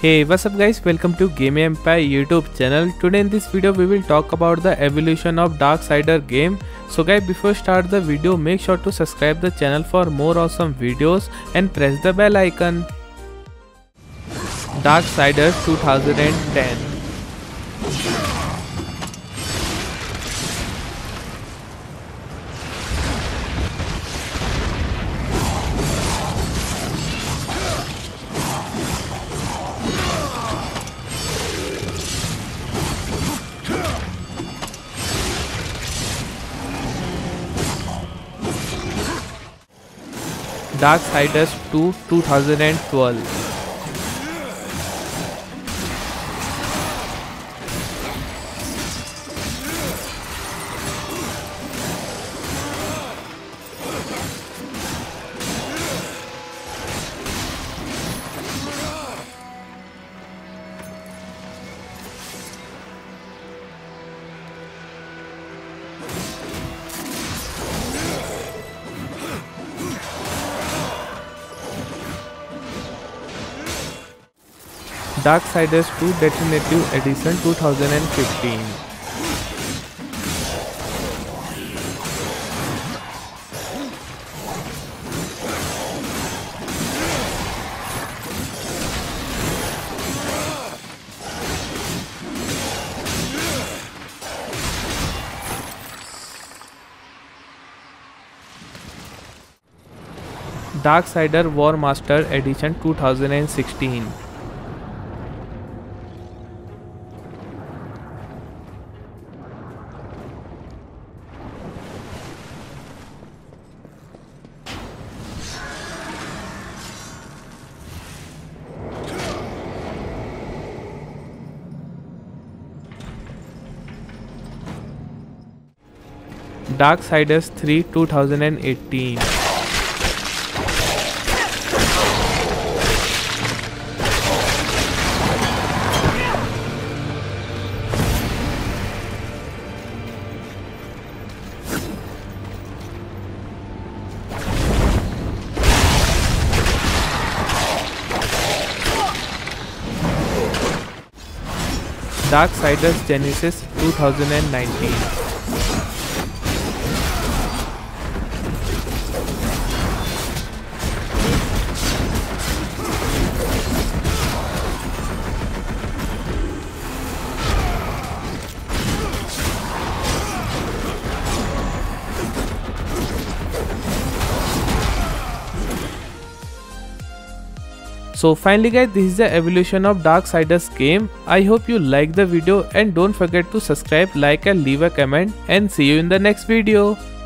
Hey, what's up guys, welcome to Game Empire YouTube channel. Today in this video we will talk about the evolution of Darksiders game. So guys, before start the video, make sure to subscribe the channel for more awesome videos and press the bell icon. Darksiders 2010. Darksiders 2 2012. Darksiders II: Deathinitive Edition 2015. Darksiders Warmastered Edition 2016. Darksiders 3 2018. Darksiders Genesis 2019. So finally guys, this is the evolution of Darksiders game. I hope you like the video and don't forget to subscribe, like and leave a comment, and see you in the next video.